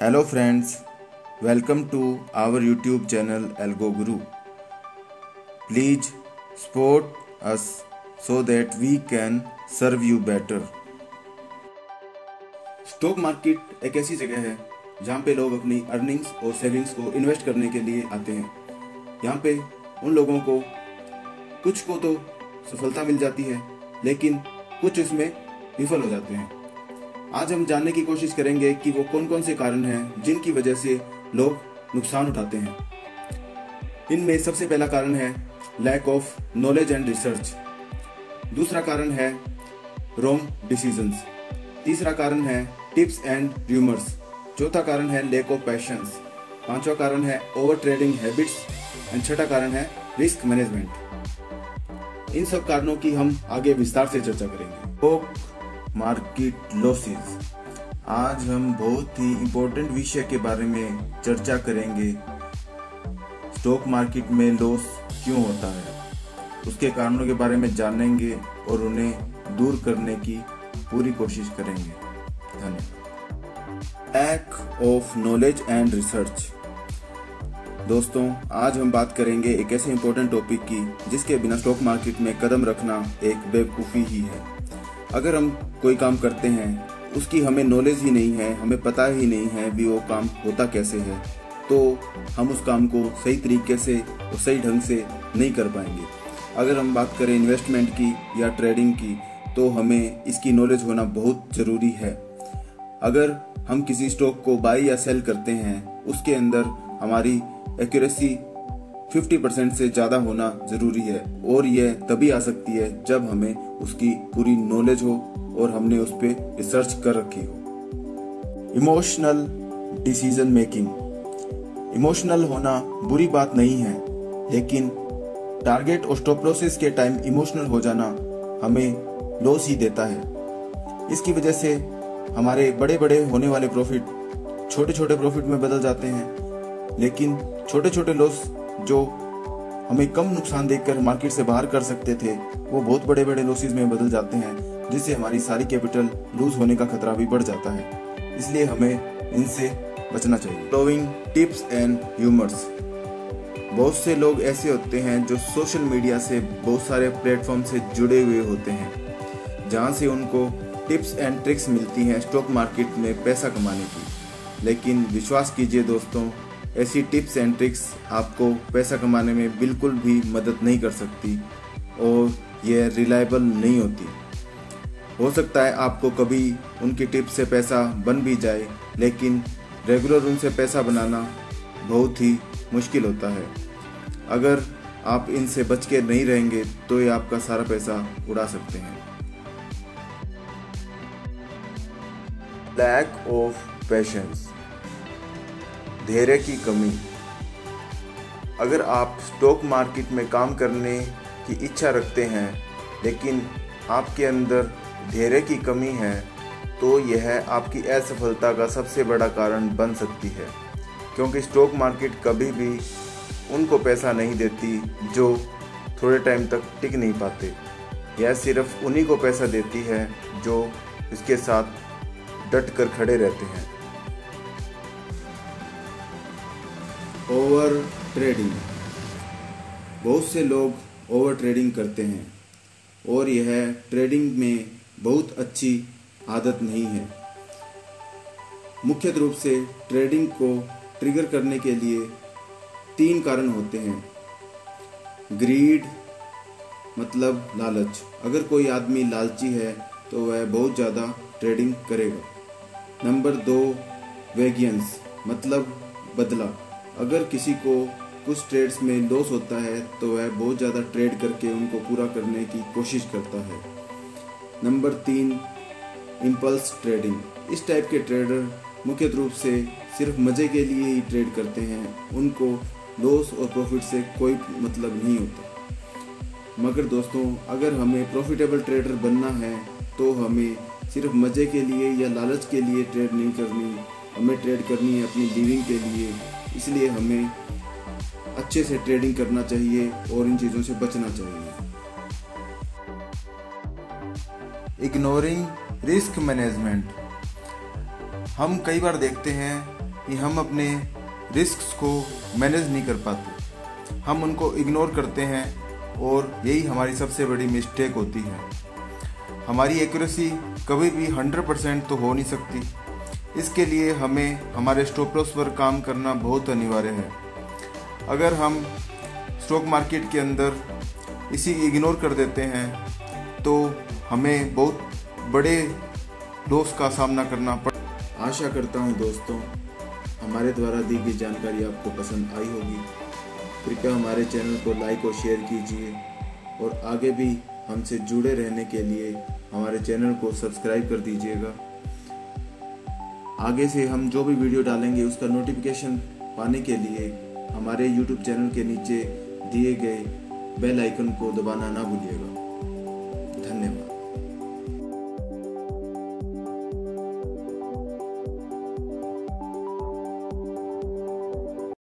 Hello friends, welcome to our YouTube channel Algo Guru. Please support us so that we can serve you better. Stock market एक ऐसी जगह है जहाँ पे लोग अपनी अर्निंग्स और सेविंग्स को इन्वेस्ट करने के लिए आते हैं। यहाँ पे उन लोगों को कुछ को तो सफलता मिल जाती है, लेकिन कुछ इसमें विफल हो जाते हैं। आज हम जानने की कोशिश करेंगे कि वो कौन कौन से कारण हैं जिनकी वजह से लोग नुकसान उठाते हैं। इनमें सबसे पहला कारण है lack of knowledge and research, दूसरा कारण है रॉन्ग डिसीजंस, तीसरा कारण है टिप्स एंड र्यूमर्स, चौथा कारण है लैक ऑफ पैशंस, पांचवा कारण है ओवर ट्रेडिंग हैबिट्स एंड छठा कारण है रिस्क मैनेजमेंट। इन सब कारणों की हम आगे विस्तार से चर्चा करेंगे। मार्केट लॉसेस, आज हम बहुत ही इम्पोर्टेंट विषय के बारे में चर्चा करेंगे। स्टॉक मार्केट में लॉस क्यों होता है, उसके कारणों के बारे में जानेंगे और उन्हें दूर करने की पूरी कोशिश करेंगे। धन्यवाद। Lack of knowledge and research. दोस्तों, आज हम बात करेंगे एक ऐसे इम्पोर्टेंट टॉपिक की जिसके बिना स्टॉक मार्केट में कदम रखना एक बेवकूफ़ी ही है। अगर हम कोई काम करते हैं उसकी हमें नॉलेज ही नहीं है, हमें पता ही नहीं है भी वो काम होता कैसे है, तो हम उस काम को सही तरीके से और सही ढंग से नहीं कर पाएंगे। अगर हम बात करें इन्वेस्टमेंट की या ट्रेडिंग की, तो हमें इसकी नॉलेज होना बहुत ज़रूरी है। अगर हम किसी स्टॉक को बाई या सेल करते हैं, उसके अंदर हमारी एक्यूरेसी 50% से ज़्यादा होना ज़रूरी है, और यह तभी आ सकती है जब हमें उसकी पूरी नॉलेज हो और हमने उस पर रिसर्च कर रखी हो। Emotional decision making. इमोशनल होना बुरी बात नहीं है, लेकिन टारगेट और स्टॉप लॉसेस के टाइम इमोशनल हो जाना हमें लॉस ही देता है। इसकी वजह से हमारे बड़े बड़े होने वाले प्रॉफिट छोटे छोटे प्रॉफिट में बदल जाते हैं, लेकिन छोटे छोटे लॉस जो हमें कम नुकसान देकर मार्केट से बाहर कर सकते थे, वो बहुत बड़े बड़े लॉसेज में बदल जाते हैं, जिससे हमारी सारी कैपिटल लूज होने का खतरा भी बढ़ जाता है। इसलिए हमें इनसे बचना चाहिए। Following tips and humours. बहुत से लोग ऐसे होते हैं जो सोशल मीडिया से, बहुत सारे प्लेटफॉर्म से जुड़े हुए होते हैं, जहाँ से उनको टिप्स एंड ट्रिक्स मिलती हैं स्टॉक मार्केट में पैसा कमाने की। लेकिन विश्वास कीजिए दोस्तों, ऐसी टिप्स एंड ट्रिक्स आपको पैसा कमाने में बिल्कुल भी मदद नहीं कर सकती और यह रिलायबल नहीं होती। हो सकता है आपको कभी उनकी टिप्स से पैसा बन भी जाए, लेकिन रेगुलर उनसे पैसा बनाना बहुत ही मुश्किल होता है। अगर आप इनसे बच के नहीं रहेंगे तो ये आपका सारा पैसा उड़ा सकते हैं। लैक ऑफ पेशेंस, धैर्य की कमी। अगर आप स्टॉक मार्केट में काम करने की इच्छा रखते हैं, लेकिन आपके अंदर धैर्य की कमी है, तो यह आपकी असफलता का सबसे बड़ा कारण बन सकती है, क्योंकि स्टॉक मार्केट कभी भी उनको पैसा नहीं देती जो थोड़े टाइम तक टिक नहीं पाते। यह सिर्फ उन्हीं को पैसा देती है जो इसके साथ डट कर खड़े रहते हैं। Overtrading. बहुत से लोग ओवर ट्रेडिंग करते हैं और यह ट्रेडिंग में बहुत अच्छी आदत नहीं है। मुख्य रूप से ट्रेडिंग को ट्रिगर करने के लिए 3 कारण होते हैं। ग्रीड मतलब लालच। अगर कोई आदमी लालची है तो वह बहुत ज़्यादा ट्रेडिंग करेगा। नंबर 2 वेगियंस मतलब बदला। अगर किसी को कुछ ट्रेड्स में लॉस होता है तो वह बहुत ज़्यादा ट्रेड करके उनको पूरा करने की कोशिश करता है। Number 3 impulse trading. इस टाइप के ट्रेडर मुख्य रूप से सिर्फ मज़े के लिए ही ट्रेड करते हैं, उनको लॉस और प्रॉफिट से कोई मतलब नहीं होता। मगर दोस्तों, अगर हमें प्रॉफिटेबल ट्रेडर बनना है तो हमें सिर्फ मज़े के लिए या लालच के लिए ट्रेड नहीं करनी, हमें ट्रेड करनी है अपनी लिविंग के लिए। इसलिए हमें अच्छे से ट्रेडिंग करना चाहिए और इन चीज़ों से बचना चाहिए। Ignoring risk management. हम कई बार देखते हैं कि हम अपने रिस्क्स को मैनेज नहीं कर पाते, हम उनको इग्नोर करते हैं और यही हमारी सबसे बड़ी मिस्टेक होती है। हमारी एक्यूरेसी कभी भी 100% तो हो नहीं सकती, इसके लिए हमें हमारे स्टॉप लॉस पर काम करना बहुत अनिवार्य है। अगर हम स्टॉक मार्केट के अंदर इसी इग्नोर कर देते हैं तो हमें बहुत बड़े लॉस का सामना करना पड़ता। आशा करता हूं दोस्तों हमारे द्वारा दी गई जानकारी आपको पसंद आई होगी। कृपया हमारे चैनल को लाइक और शेयर कीजिए और आगे भी हमसे जुड़े रहने के लिए हमारे चैनल को सब्सक्राइब कर दीजिएगा। आगे से हम जो भी वीडियो डालेंगे उसका नोटिफिकेशन पाने के लिए हमारे YouTube चैनल के नीचे दिए गए बेल आइकन को दबाना ना भूलिएगा।